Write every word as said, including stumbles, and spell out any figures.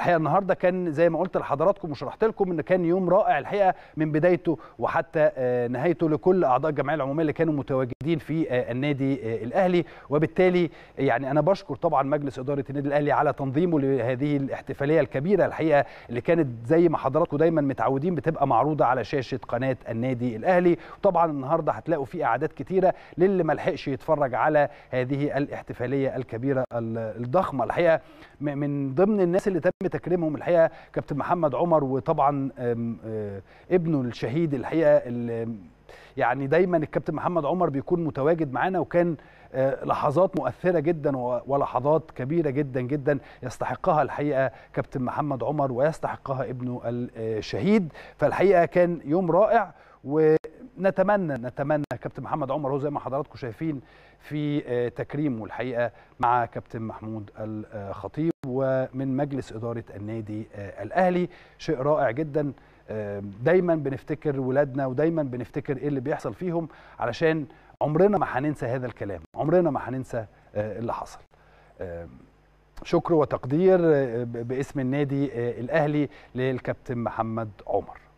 الحقيقه النهارده كان زي ما قلت لحضراتكم وشرحت لكم ان كان يوم رائع الحقيقه من بدايته وحتى نهايته لكل اعضاء الجمعيه العموميه اللي كانوا متواجدين في النادي الاهلي، وبالتالي يعني انا بشكر طبعا مجلس اداره النادي الاهلي على تنظيمه لهذه الاحتفاليه الكبيره الحقيقه اللي كانت زي ما حضراتكم دايما متعودين بتبقى معروضه على شاشه قناه النادي الاهلي. وطبعا النهارده هتلاقوا في اعداد كتيره للي ما لحقش يتفرج على هذه الاحتفاليه الكبيره الضخمه. الحقيقه من ضمن الناس اللي تم تكريمهم الحقيقه كابتن محمد عمر، وطبعا ابنه الشهيد الحقيقه يعني دايما الكابتن محمد عمر بيكون متواجد معانا، وكان لحظات مؤثرة جدا ولحظات كبيرة جدا جدا يستحقها الحقيقة كابتن محمد عمر ويستحقها ابنه الشهيد. فالحقيقة كان يوم رائع، ونتمنى نتمنى كابتن محمد عمر هو زي ما حضراتكم شايفين في تكريمه الحقيقة مع كابتن محمود الخطيب ومن مجلس إدارة النادي الأهلي. شيء رائع جدا، دايما بنفتكر ولادنا ودايما بنفتكر ايه اللي بيحصل فيهم، علشان عمرنا ما هننسى هذا الكلام، عمرنا ما هننسى اللي حصل. شكر وتقدير باسم النادي الأهلي للكابتن محمد عمر.